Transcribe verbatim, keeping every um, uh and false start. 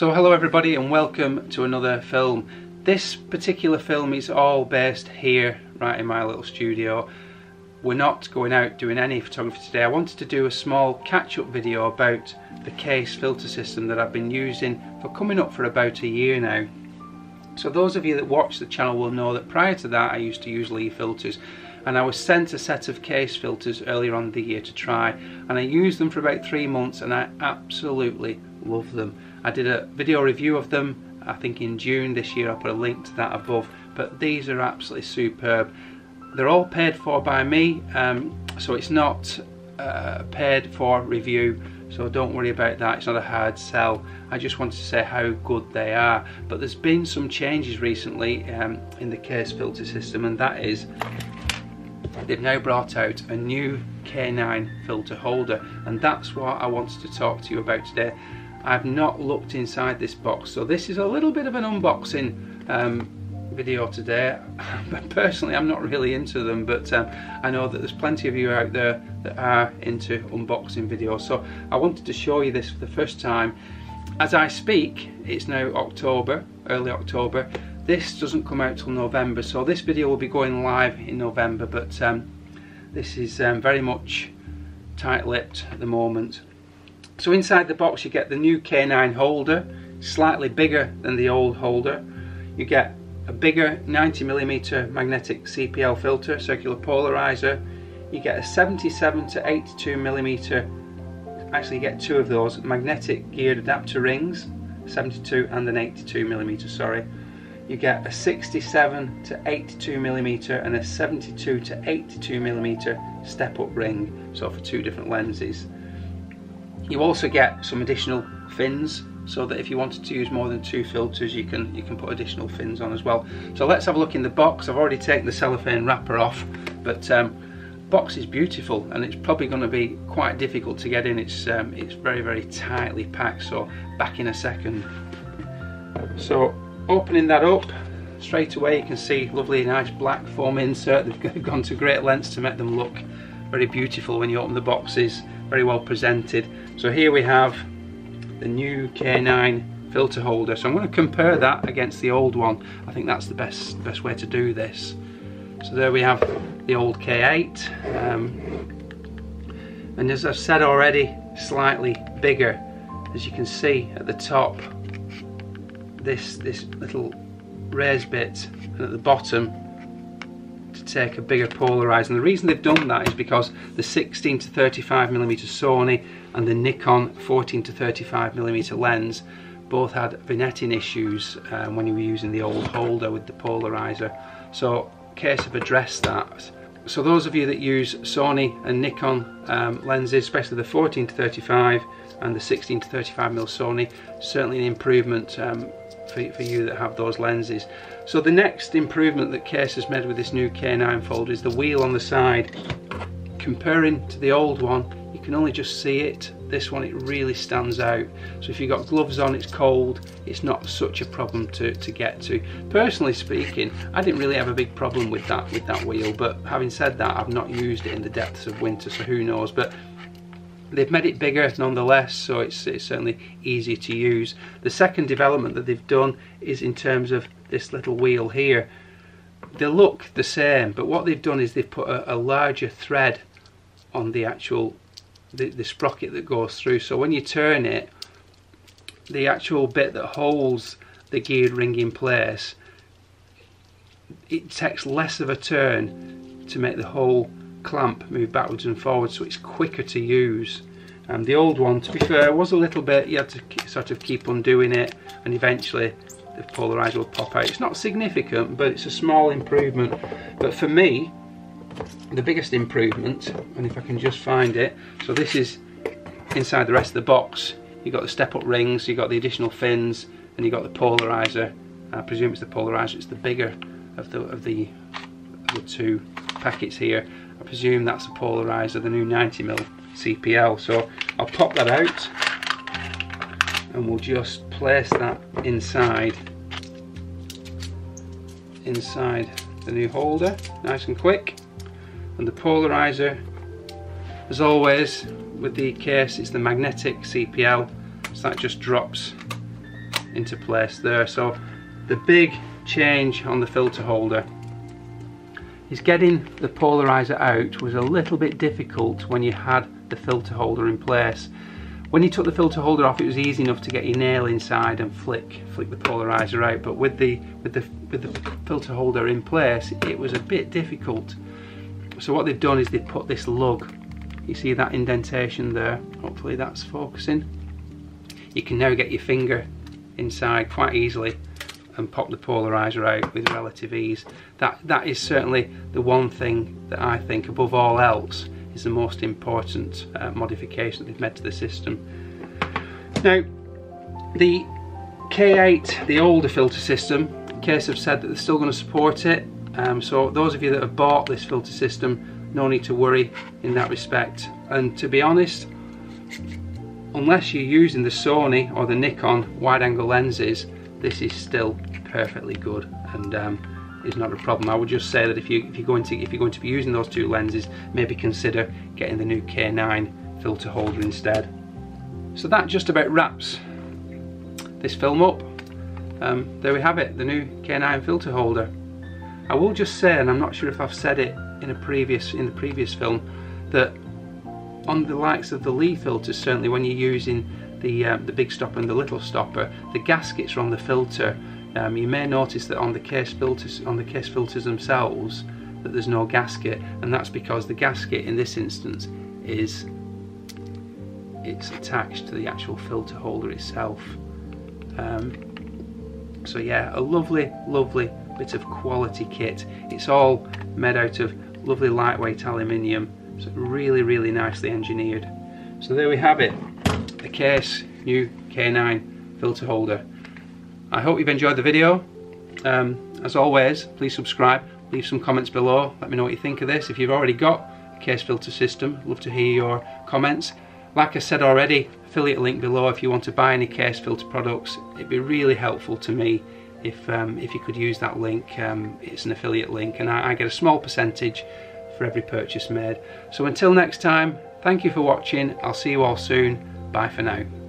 So hello everybody and welcome to another film. This particular film is all based here, right in my little studio. We're not going out doing any photography today. I wanted to do a small catch-up video about the Kase filter system that I've been using for coming up for about a year now. So those of you that watch the channel will know that prior to that I used to use Lee filters, and I was sent a set of Kase filters earlier on in the year to try, and I used them for about three months and I absolutely love them. I did a video review of them, I think in June this year. I'll put a link to that above, but these are absolutely superb. They're all paid for by me, um, so it's not uh, paid for review, so don't worry about that, it's not a hard sell. I just wanted to say how good they are. But there's been some changes recently um, in the Kase filter system, and that is they've now brought out a new K nine filter holder, and that's what I wanted to talk to you about today. I've not looked inside this box, so this is a little bit of an unboxing um, video today. But personally I'm not really into them, but um, I know that there's plenty of you out there that are into unboxing videos, so I wanted to show you this for the first time. As I speak, it's now October, early October. This doesn't come out till November, so this video will be going live in November, but um, this is um, very much tight-lipped at the moment. So inside the box you get the new K nine holder, slightly bigger than the old holder. You get a bigger ninety millimeter magnetic C P L filter, circular polarizer. You get a seventy-seven to eighty-two millimeter, actually you get two of those, magnetic geared adapter rings, seventy-two and an eighty-two millimeter, sorry. You get a sixty-seven to eighty-two millimeter and a seventy-two to eighty-two millimeter step up ring, so for two different lenses. You also get some additional fins, so that if you wanted to use more than two filters you can you can put additional fins on as well. So let's have a look in the box. I've already taken the cellophane wrapper off, but um, box is beautiful, and it's probably going to be quite difficult to get in. It's um, it's very very tightly packed, so back in a second. So opening that up, straight away you can see lovely nice black foam insert. They've gone to great lengths to make them look very beautiful when you open the boxes, very well presented. So here we have the new K nine filter holder. So I'm going to compare that against the old one. I think that's the best best way to do this. So there we have the old K eight, um, and as I've said already, slightly bigger. As you can see at the top, this this little raised bit, and at the bottom to take a bigger polarizer. And the reason they've done that is because the sixteen to thirty-five millimeter Sony and the Nikon fourteen to thirty-five millimeter lens both had vignetting issues um, when you were using the old holder with the polarizer, so Kase have addressed that. So those of you that use Sony and Nikon um, lenses, especially the fourteen to thirty-five and the sixteen to thirty-five millimeter Sony, certainly an improvement um, for, for you that have those lenses. So the next improvement that Kase has made with this new K nine folder is the wheel on the side. Comparing to the old one, you can only just see it. This one, it really stands out. So if you've got gloves on, it's cold, it's not such a problem to, to get to. Personally speaking, I didn't really have a big problem with that with that wheel, but having said that, I've not used it in the depths of winter, so who knows. But they've made it bigger nonetheless, so it's, it's certainly easy to use. The second development that they've done is in terms of this little wheel here. They look the same, but what they've done is they've put a, a larger thread on the actual The, the sprocket that goes through, so when you turn it, the actual bit that holds the geared ring in place, it takes less of a turn to make the whole clamp move backwards and forwards, so it's quicker to use. And the old one, to be fair, was a little bit, you had to sort of keep undoing it, and eventually the polarizer will pop out. It's not significant, but it's a small improvement. But for me, the biggest improvement, and if I can just find it, so this is inside the rest of the box. You've got the step up rings, you've got the additional fins, and you've got the polarizer. I presume it's the polarizer, it's the bigger of the of the, of the two packets here. I presume that's the polarizer, the new ninety millimeter C P L. So I'll pop that out and we'll just place that inside inside the new holder, nice and quick. And the polarizer, as always with the Kase, it's the magnetic C P L, so that just drops into place there. So the big change on the filter holder is getting the polarizer out was a little bit difficult when you had the filter holder in place. When you took the filter holder off, it was easy enough to get your nail inside and flick flick the polarizer out, but with the with the with the filter holder in place, it was a bit difficult. So what they've done is they've put this lug. You see that indentation there? Hopefully that's focusing. You can now get your finger inside quite easily and pop the polarizer out with relative ease. That that is certainly the one thing that I think above all else is the most important uh, modification that they've made to the system. Now the K eight, the older filter system, Kase have said that they're still going to support it. Um, so those of you that have bought this filter system, no need to worry in that respect. And to be honest, unless you're using the Sony or the Nikon wide-angle lenses, this is still perfectly good and um, is not a problem. I would just say that if you if you're going to if you're going to be using those two lenses, maybe consider getting the new K nine filter holder instead. So that just about wraps this film up. Um, there we have it, the new K nine filter holder. I will just say, and I'm not sure if I've said it in a previous in the previous film, that on the likes of the Lee filters, certainly when you're using the, um, the big stopper and the little stopper, the gaskets are on the filter. Um, you may notice that on the Kase filters, on the Kase filters themselves, that there's no gasket, and that's because the gasket in this instance is it's attached to the actual filter holder itself. Um, so yeah, a lovely, lovely bit of quality kit. It's all made out of lovely lightweight aluminium. It's really, really nicely engineered. So there we have it, the Kase new K nine filter holder. I hope you've enjoyed the video. Um, as always, please subscribe, leave some comments below, let me know what you think of this. If you've already got a Kase filter system, I'd love to hear your comments. Like I said already, affiliate link below if you want to buy any Kase filter products. It'd be really helpful to me if, um, if you could use that link. Um, it's an affiliate link and I, I get a small percentage for every purchase made. So until next time, thank you for watching. I'll see you all soon. Bye for now.